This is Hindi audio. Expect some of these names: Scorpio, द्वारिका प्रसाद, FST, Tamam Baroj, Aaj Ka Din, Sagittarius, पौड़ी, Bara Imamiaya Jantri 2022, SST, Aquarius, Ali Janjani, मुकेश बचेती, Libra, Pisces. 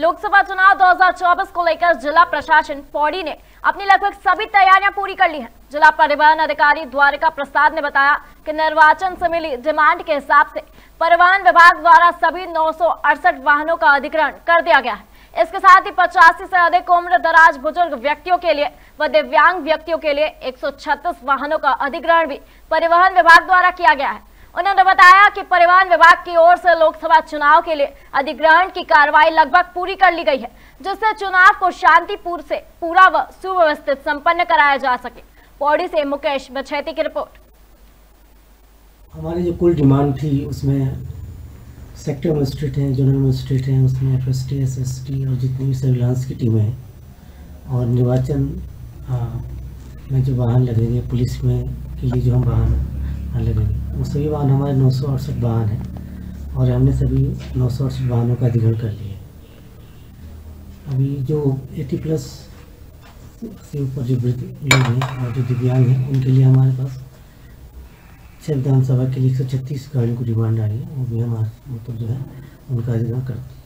लोकसभा चुनाव 2024 को लेकर जिला प्रशासन पौड़ी ने अपनी लगभग सभी तैयारियां पूरी कर ली हैं। जिला परिवहन अधिकारी द्वारिका प्रसाद ने बताया कि निर्वाचन से मिली डिमांड के हिसाब से परिवहन विभाग द्वारा सभी 968 वाहनों का अधिग्रहण कर दिया गया है। इसके साथ ही 85 से अधिक उम्र दराज बुजुर्ग व्यक्तियों के लिए व दिव्यांग व्यक्तियों के लिए 136 वाहनों का अधिग्रहण भी परिवहन विभाग द्वारा किया गया है। उन्होंने बताया कि परिवहन विभाग की ओर से लोकसभा चुनाव के लिए अधिग्रहण की कार्रवाई लगभग पूरी कर ली गई है, जिससे चुनाव को शांतिपूर्ण से पूरा व सुव्यवस्थित संपन्न कराया जा सके। पौड़ी से मुकेश बचेती की रिपोर्ट। हमारी जो कुल डिमांड थी उसमें सेक्टर मजिस्ट्रेट हैं, जोनल मजिस्ट्रेट हैं, उसमें FST, SST और जितनी भी सर्विलांस की टीमें हैं और निर्वाचन में जो वाहन लगेंगे, पुलिस में के लिए जो हम वाहन लगेंगे, वो सभी वाहन हमारे 968 वाहन हैं और हमने सभी 968 वाहनों का अधिग्रहण कर लिया है। अभी जो 80+ से ऊपर जो वृद्ध लोग हैं और जो दिव्यांग हैं, उनके लिए हमारे पास 6 विधानसभा के लिए 136 गाड़ियों की डिमांड आ रही है। वो भी हमारे मतलब जो है उनका अधिग्रहण कर